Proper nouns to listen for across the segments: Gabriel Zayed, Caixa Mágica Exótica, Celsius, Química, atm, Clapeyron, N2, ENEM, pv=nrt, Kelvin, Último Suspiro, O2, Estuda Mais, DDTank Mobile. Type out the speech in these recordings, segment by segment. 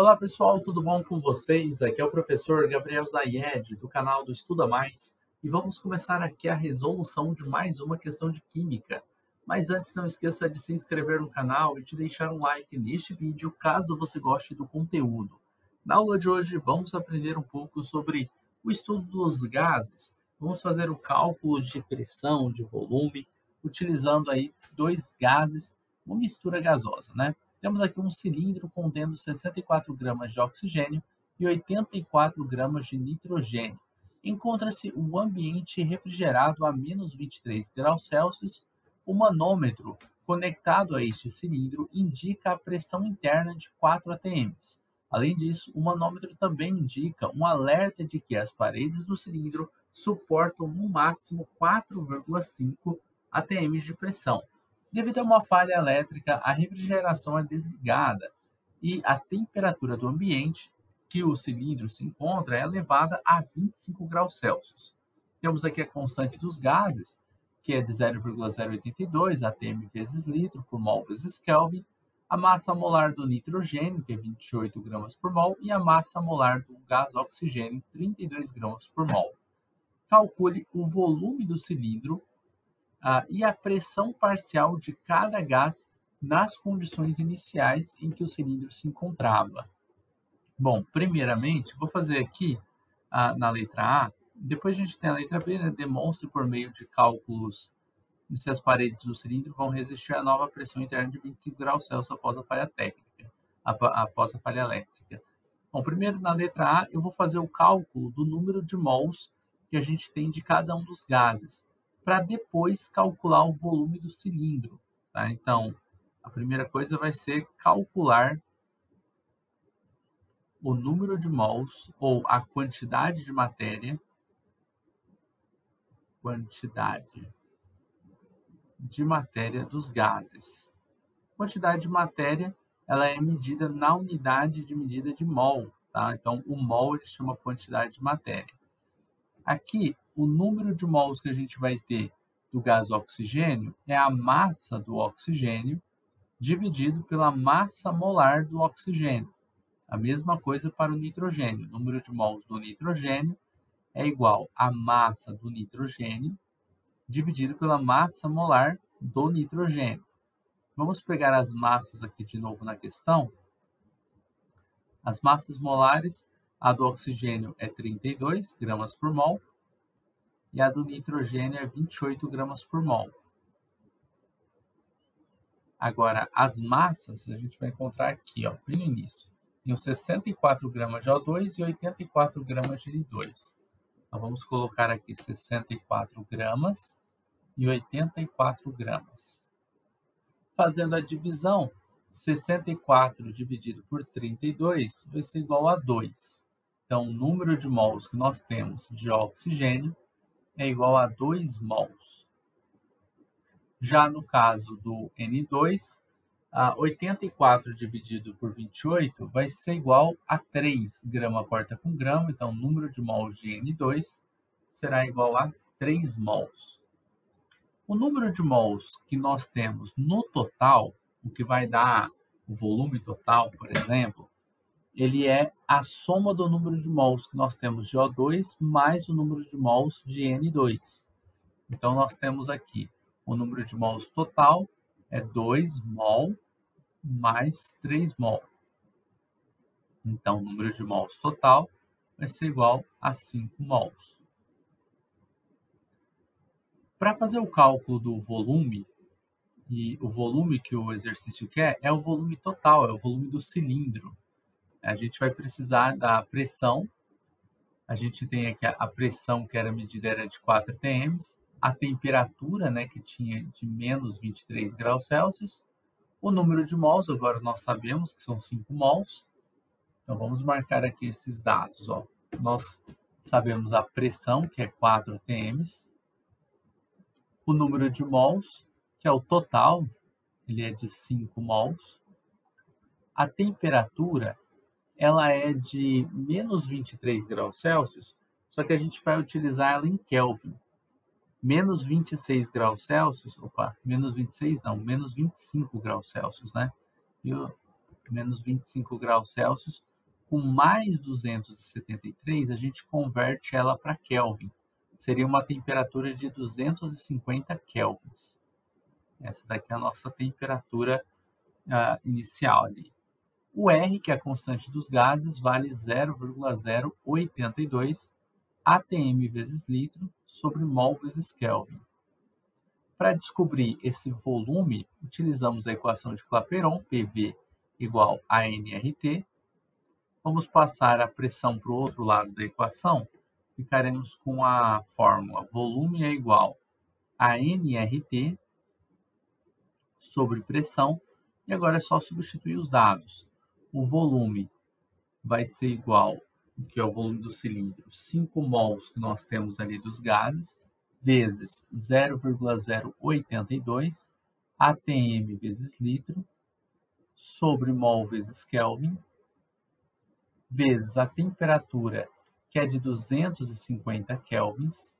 Olá pessoal, tudo bom com vocês? Aqui é o professor Gabriel Zayed do canal do Estuda Mais e vamos começar aqui a resolução de mais uma questão de Química. Mas antes não esqueça de se inscrever no canal e de deixar um like neste vídeo caso você goste do conteúdo. Na aula de hoje vamos aprender um pouco sobre o estudo dos gases. Vamos fazer o cálculo de pressão, de volume, utilizando aí dois gases, uma mistura gasosa, né? Temos aqui um cilindro contendo 64 gramas de oxigênio e 84 gramas de nitrogênio. Encontra-se um ambiente refrigerado a menos 23 graus Celsius. O manômetro conectado a este cilindro indica a pressão interna de 4 atm. Além disso, o manômetro também indica um alerta de que as paredes do cilindro suportam no máximo 4,5 atm de pressão. Devido a uma falha elétrica, a refrigeração é desligada e a temperatura do ambiente que o cilindro se encontra é elevada a 25 graus Celsius. Temos aqui a constante dos gases, que é de 0,082 atm vezes litro por mol vezes Kelvin, a massa molar do nitrogênio, que é 28 gramas por mol, e a massa molar do gás oxigênio, 32 gramas por mol. Calcule o volume do cilindro e a pressão parcial de cada gás nas condições iniciais em que o cilindro se encontrava. Bom, primeiramente, vou fazer aqui na letra A, depois a gente tem a letra B, né? Demonstre por meio de cálculos se as paredes do cilindro vão resistir à nova pressão interna de 25 graus Celsius após a falha técnica, após a falha elétrica. Bom, primeiro na letra A, eu vou fazer o cálculo do número de mols que a gente tem de cada um dos gases, para depois calcular o volume do cilindro, tá? Então, a primeira coisa vai ser calcular o número de mols, ou a quantidade de matéria, dos gases. Quantidade de matéria, ela é medida na unidade de medida de mol, tá? Então, o mol, ele chama quantidade de matéria. Aqui, o número de mols que a gente vai ter do gás oxigênio é a massa do oxigênio dividido pela massa molar do oxigênio. A mesma coisa para o nitrogênio. O número de mols do nitrogênio é igual à massa do nitrogênio dividido pela massa molar do nitrogênio. Vamos pegar as massas aqui de novo na questão. As massas molares, a do oxigênio é 32 gramas por mol. E a do nitrogênio é 28 gramas por mol. Agora, as massas a gente vai encontrar aqui, ó, bem no início. Tem 64 gramas de O2 e 84 gramas de N2. Então, vamos colocar aqui 64 gramas e 84 gramas. Fazendo a divisão, 64 dividido por 32 vai ser igual a 2. Então, o número de mols que nós temos de oxigênio é igual a 2 mols. Já no caso do N2, 84 dividido por 28 vai ser igual a 3 grama corta com grama, então o número de mols de N2 será igual a 3 mols. O número de mols que nós temos no total, o que vai dar o volume total, por exemplo, ele é a soma do número de mols que nós temos de O2 mais o número de mols de N2. Então, nós temos aqui o número de mols total é 2 mol mais 3 mol. Então, o número de mols total vai ser igual a 5 mols. Para fazer o cálculo do volume, e o volume que o exercício quer é o volume total, é o volume do cilindro. A gente vai precisar da pressão. A gente tem aqui a pressão que era medida era de 4 atm, a temperatura, né, que tinha de menos 23 graus Celsius, o número de mols, agora nós sabemos que são 5 mols. Então, vamos marcar aqui esses dados, ó. Nós sabemos a pressão, que é 4 atm, o número de mols, que é o total, ele é de 5 mols, a temperatura, ela é de menos 23 graus Celsius, só que a gente vai utilizar ela em Kelvin. Menos 26 graus Celsius, opa, menos 26 não, menos 25 graus Celsius, né? E menos 25 graus Celsius com mais 273, a gente converte ela para Kelvin. Seria uma temperatura de 250 kelvins. Essa daqui é a nossa temperatura inicial ali. O R, que é a constante dos gases, vale 0,082 atm vezes litro sobre mol vezes Kelvin. Para descobrir esse volume, utilizamos a equação de Clapeyron, PV igual a nRT. Vamos passar a pressão para o outro lado da equação. Ficaremos com a fórmula volume é igual a nRT sobre pressão. E agora é só substituir os dados. O volume vai ser igual, que é o volume do cilindro, 5 mols que nós temos ali dos gases, vezes 0,082 atm vezes litro, sobre mol vezes Kelvin, vezes a temperatura que é de 250 kelvins,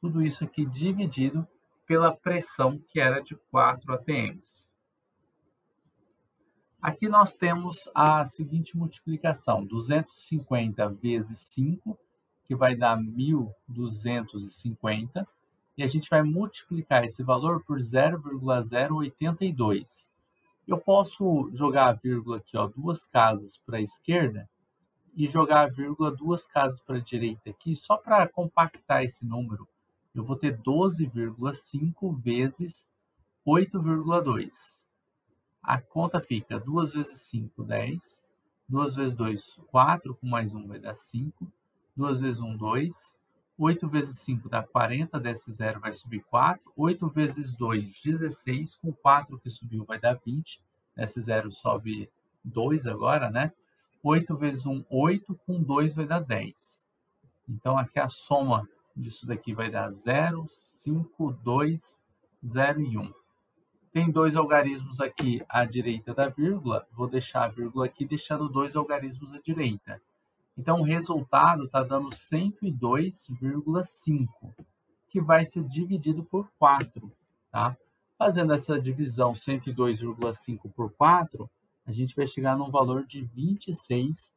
tudo isso aqui dividido pela pressão, que era de 4 atms. Aqui nós temos a seguinte multiplicação, 250 vezes 5, que vai dar 1.250, e a gente vai multiplicar esse valor por 0,082. Eu posso jogar a vírgula aqui, ó, 2 casas para a esquerda, e jogar a vírgula 2 casas para a direita aqui, só para compactar esse número. Eu vou ter 12,5 vezes 8,2. A conta fica 2 vezes 5, 10. 2 vezes 2, 4, com mais 1 vai dar 5. 2 vezes 1, 2. 8 vezes 5 dá 40, desce 0 vai subir 4. 8 vezes 2, 16, com 4 que subiu vai dar 20. Desce 0 sobe 2 agora, né? 8 vezes 1, 8, com 2 vai dar 10. Então aqui a soma disso daqui vai dar 0, 5, 2, 0 e 1. Tem 2 algarismos aqui à direita da vírgula, vou deixar a vírgula aqui deixando 2 algarismos à direita. Então o resultado está dando 102,5, que vai ser dividido por 4. Tá? Fazendo essa divisão 102,5 por 4, a gente vai chegar num valor de 26,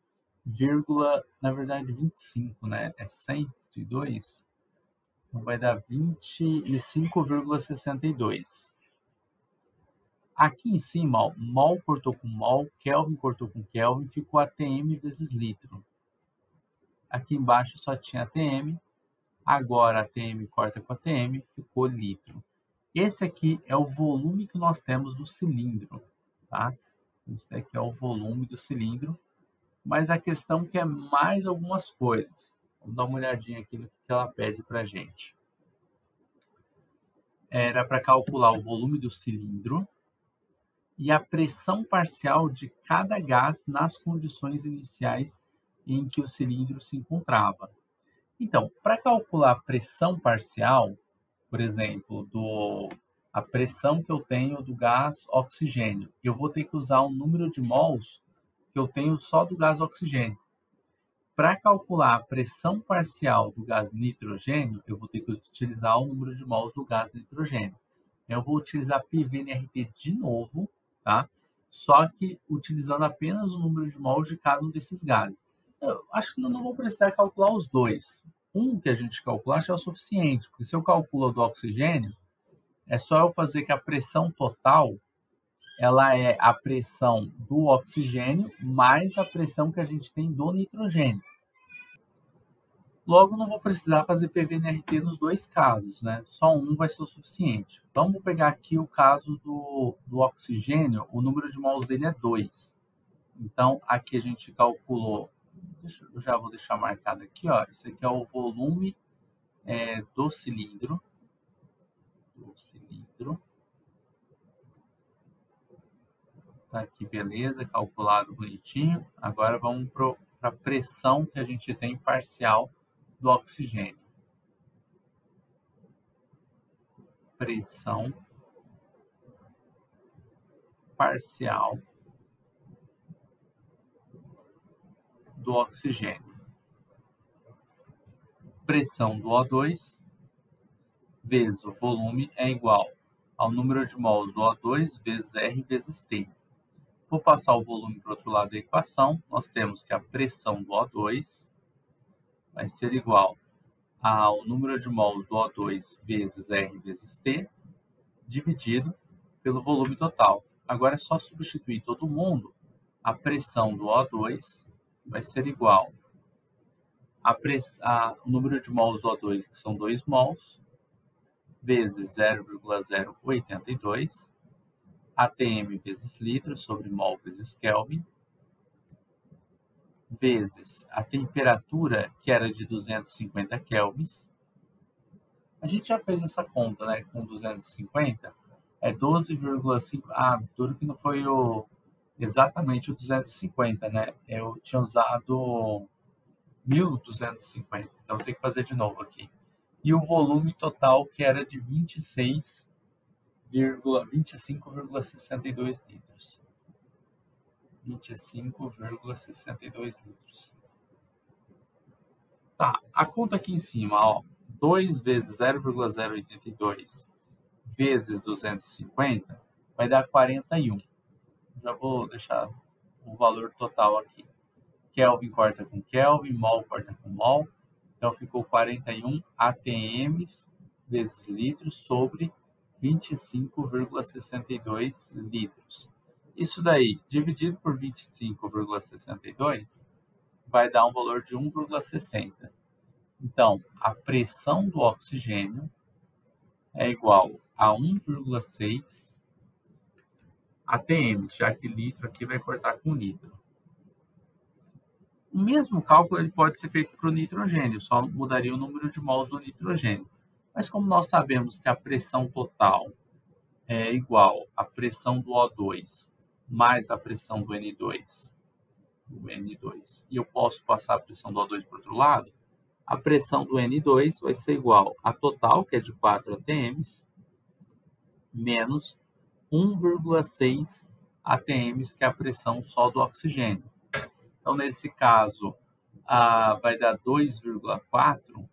na verdade 25, né? É 102, então vai dar 25,62. Aqui em cima, ó, mol cortou com mol, Kelvin cortou com Kelvin, ficou atm vezes litro. Aqui embaixo só tinha atm, agora atm corta com atm, ficou litro. Esse aqui é o volume que nós temos do cilindro, tá? Esse daqui é o volume do cilindro, mas a questão quer mais algumas coisas. Vamos dar uma olhadinha aqui no que ela pede para a gente. Era para calcular o volume do cilindro e a pressão parcial de cada gás nas condições iniciais em que o cilindro se encontrava. Então, para calcular a pressão parcial, por exemplo, a pressão que eu tenho do gás oxigênio, eu vou ter que usar o número de mols que eu tenho só do gás oxigênio. Para calcular a pressão parcial do gás nitrogênio, eu vou ter que utilizar o número de mols do gás nitrogênio. Eu vou utilizar PVNRT de novo, tá? Só que utilizando apenas o número de mols de cada um desses gases. Eu acho que não vou precisar calcular os dois. Um que a gente calcular já é o suficiente, porque se eu calculo o do oxigênio, é só eu fazer que a pressão total, ela é a pressão do oxigênio mais a pressão que a gente tem do nitrogênio. Logo, não vou precisar fazer PVNRT nos dois casos, né? Só um vai ser o suficiente. Então, vou pegar aqui o caso do oxigênio, o número de mols dele é 2. Então, aqui a gente calculou, eu já vou deixar marcado aqui, ó, isso aqui é o volume do cilindro. Tá aqui, beleza, calculado bonitinho. Agora vamos para a pressão que a gente tem parcial do oxigênio. Pressão parcial do oxigênio. Pressão do O2 vezes o volume é igual ao número de mols do O2 vezes R vezes T. Vou passar o volume para o outro lado da equação. Nós temos que a pressão do O2 vai ser igual ao número de mols do O2 vezes R vezes T, dividido pelo volume total. Agora é só substituir todo mundo. A pressão do O2 vai ser igual ao número de mols do O2, que são 2 mols, vezes 0,082, atm vezes litro sobre mol vezes Kelvin, vezes a temperatura, que era de 250 kelvins. A gente já fez essa conta, né? Com 250, é 12,5... Ah, duro que não foi exatamente o 250, né? Eu tinha usado 1.250, então eu tenho que fazer de novo aqui. E o volume total, que era de 25,62 litros. 25,62 litros. Tá, a conta aqui em cima, ó, 2 vezes 0,082 vezes 250 vai dar 41. Já vou deixar o valor total aqui. Kelvin corta com Kelvin, mol corta com mol. Então ficou 41 atms vezes litros sobre 25,62 litros. Isso daí, dividido por 25,62, vai dar um valor de 1,60. Então, a pressão do oxigênio é igual a 1,6 atm, já que litro aqui vai cortar com litro. O mesmo cálculo ele pode ser feito para o nitrogênio, só mudaria o número de mols do nitrogênio. Mas como nós sabemos que a pressão total é igual à pressão do O2 mais a pressão do N2, e eu posso passar a pressão do O2 para o outro lado, a pressão do N2 vai ser igual à total, que é de 4 atms, menos 1,6 atms, que é a pressão só do oxigênio. Então, nesse caso, vai dar 2,4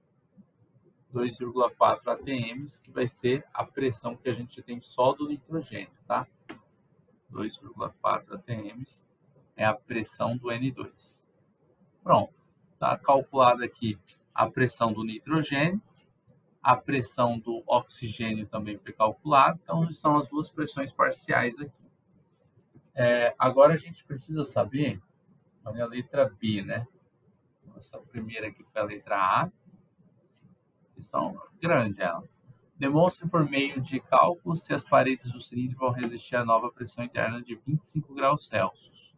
atms, que vai ser a pressão que a gente tem só do nitrogênio, tá? 2,4 atms é a pressão do N2. Pronto, tá calculada aqui a pressão do nitrogênio, a pressão do oxigênio também foi calculada, então são as duas pressões parciais aqui. Agora a gente precisa saber, olha a letra B, né? Nossa primeira aqui foi a letra A. Questão grande ela. Demonstre por meio de cálculos se as paredes do cilindro vão resistir à nova pressão interna de 25 graus Celsius.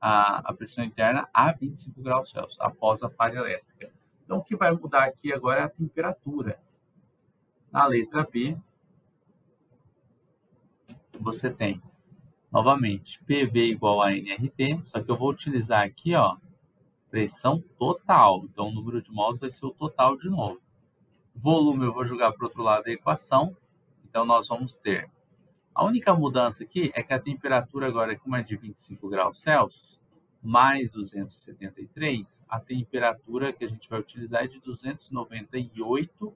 A pressão interna a 25 graus Celsius, após a falha elétrica. Então, o que vai mudar aqui agora é a temperatura. Na letra B, você tem, novamente, PV igual a nRT, só que eu vou utilizar aqui, ó, pressão total. Então, o número de mols vai ser o total de novo. Volume eu vou jogar para o outro lado da equação, então nós vamos ter. A única mudança aqui é que a temperatura agora, como é de 25 graus Celsius, mais 273, a temperatura que a gente vai utilizar é de 298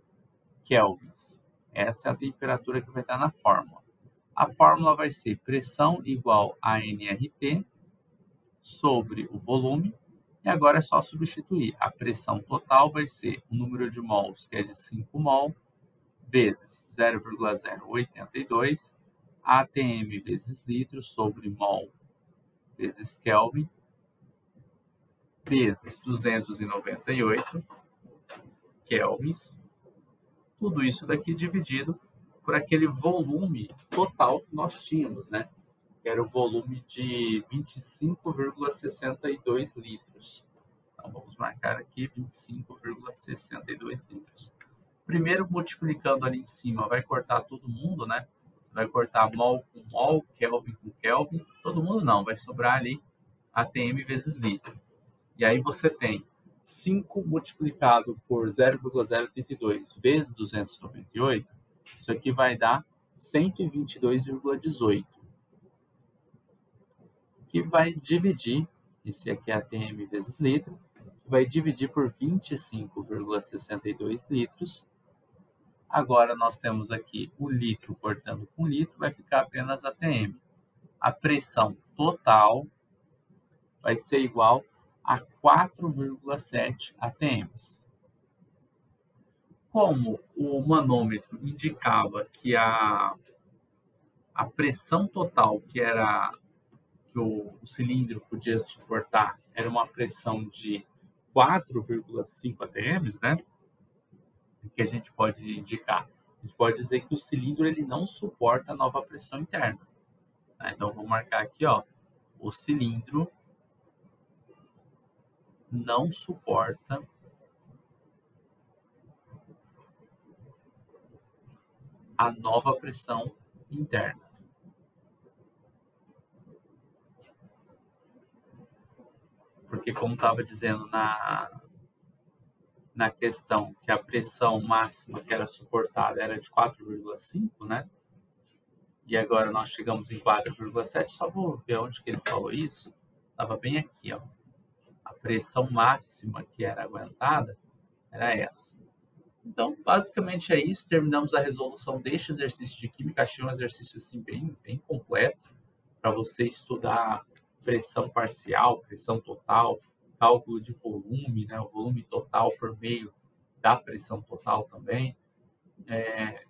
kelvins. Essa é a temperatura que vai estar na fórmula. A fórmula vai ser pressão igual a nRT sobre o volume. E agora é só substituir. A pressão total vai ser o número de mols, que é de 5 mol, vezes 0,082, atm vezes litro sobre mol vezes Kelvin, vezes 298 kelvins. Tudo isso daqui dividido por aquele volume total que nós tínhamos, né? Que era o volume de 25,62 litros. Então, vamos marcar aqui 25,62 litros. Primeiro, multiplicando ali em cima, vai cortar todo mundo, né? Vai cortar mol com mol, Kelvin com Kelvin. Todo mundo não, vai sobrar ali atm vezes litro. E aí você tem 5 multiplicado por 0,082 vezes 298. Isso aqui vai dar 122,18. Que vai dividir, esse aqui é atm vezes litro, que vai dividir por 25,62 litros. Agora nós temos aqui o litro cortando com litro, vai ficar apenas atm. A pressão total vai ser igual a 4,7 atms. Como o manômetro indicava que a pressão total que era que o cilindro podia suportar era uma pressão de 4,5 atms, né? Que a gente pode indicar, a gente pode dizer que o cilindro ele não suporta a nova pressão interna. Tá? Então vou marcar aqui, ó, o cilindro não suporta a nova pressão interna. Porque como estava dizendo na questão que a pressão máxima que era suportada era de 4,5, né? E agora nós chegamos em 4,7, só vou ver onde que ele falou isso. Estava bem aqui, ó. A pressão máxima que era aguentada era essa. Então, basicamente é isso. Terminamos a resolução deste exercício de química. Achei um exercício assim, bem completo para você estudar pressão parcial, pressão total, cálculo de volume, né? O volume total por meio da pressão total também. É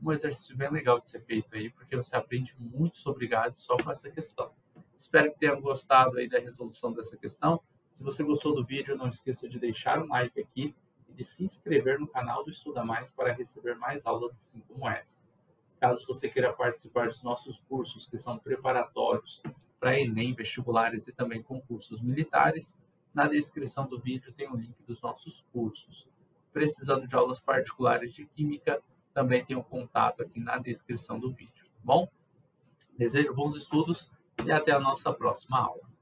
um exercício bem legal de ser feito aí, porque você aprende muito sobre gases só com essa questão. Espero que tenham gostado aí da resolução dessa questão. Se você gostou do vídeo, não esqueça de deixar um like aqui e de se inscrever no canal do Estuda Mais para receber mais aulas assim como essa. Caso você queira participar dos nossos cursos, que são preparatórios para Enem, vestibulares e também concursos militares, na descrição do vídeo tem o link dos nossos cursos. Precisando de aulas particulares de Química, também tem o contato aqui na descrição do vídeo, tá bom? Desejo bons estudos e até a nossa próxima aula.